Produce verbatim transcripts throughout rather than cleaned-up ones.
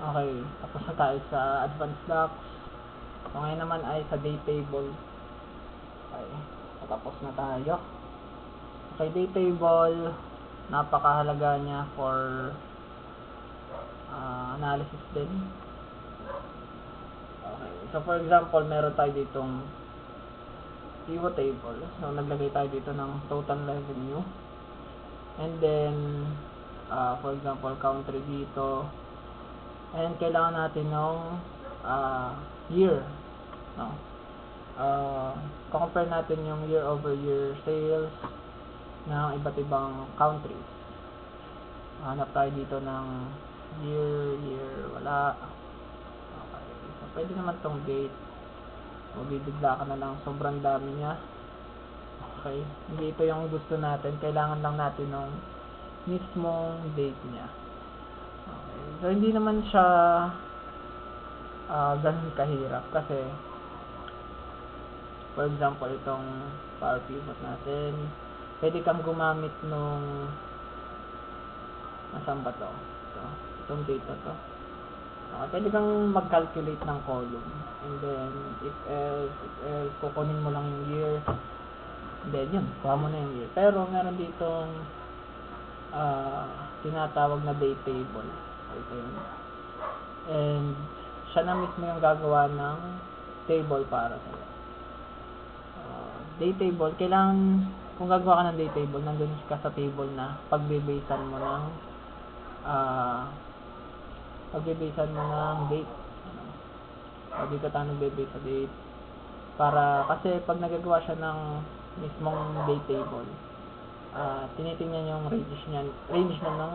Okay, tapos na tayo sa advanced docs. So, ngayon naman ay sa day table. Okay, tapos na tayo. Okay, day table, napakahalaga niya for uh, analysis din. Okay, so for example, meron tayo ditong pivot table. So, naglagay tayo dito ng total revenue. And then, uh, for example, country dito. And kailangan natin ng uh, year. No? Uh, compare natin yung year over year sales ng iba't ibang countries. Hanap tayo dito ng year, year, wala. Okay. So, pwede naman tong date. Mabibigla ka na lang, sobrang dami niya. Okay, hindi ito yung gusto natin, kailangan lang natin ng mismong date niya. Okay, so hindi naman siya uh, ganun kahirap kasi for example itong power pivot natin, pwede kang gumamit nung nasaan ba to? Ito, itong data to. Okay, pwede kang mag-calculate ng column and then if else, if else, kukunin mo lang yung year. Then yun, kuha mo na yung year. Pero meron ditong uh, tinatawag na date table. Okay. And siya na mismo yung gagawa ng table para sa'yo. Uh, date table, kailangan kung gagawa ka ng date table, nandun ka sa table na pagbibasan mo ng uh, pagbibasan mo ng date. So, dito tayo nagbibase sa date. Para, kasi pag nagagawa siya ng mismong date table, uh, tinitingnan yung range niya, range na ng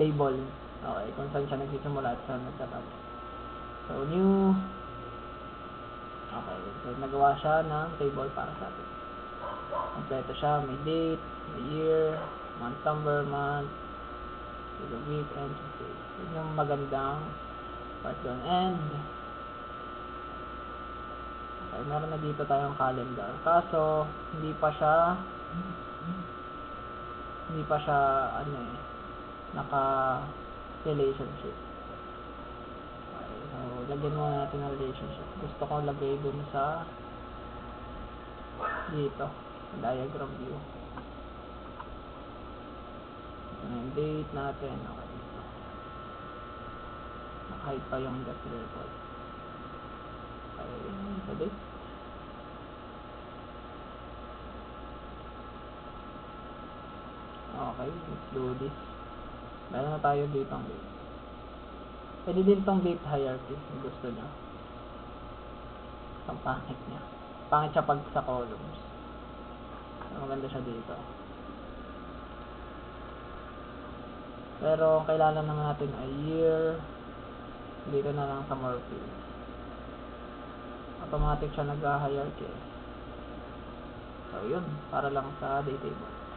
table. Okay, kung saan siya nagsisimula at saan nagtatapos. So, new. Okay, so nagawa siya ng table para sa atin. Kompleto siya, may date, may year, month number, month, week, and day. So, yung magandang part doon. And, okay, meron na dito tayong calendar. Kaso, hindi pa siya hindi pa siya ano eh, naka relationship. Okay, so, lagyan mo natin ng relationship. Gusto ko lagay dun sa dito, diagram view. And date natin. Okay, dito. Naka-hide pa yung date record. Okay, sa date. Okay, let's do this. Meron na tayo dito ang date. Pwede din itong date hierarchy kung gusto nyo. Ang pangit niya. Pangit siya pag sa columns. So, maganda siya dito. Pero, kailangan naman natin ay year. Dito na lang sa more fields. Automatic siya nag-hierarchy. So, yun. Para lang sa date table.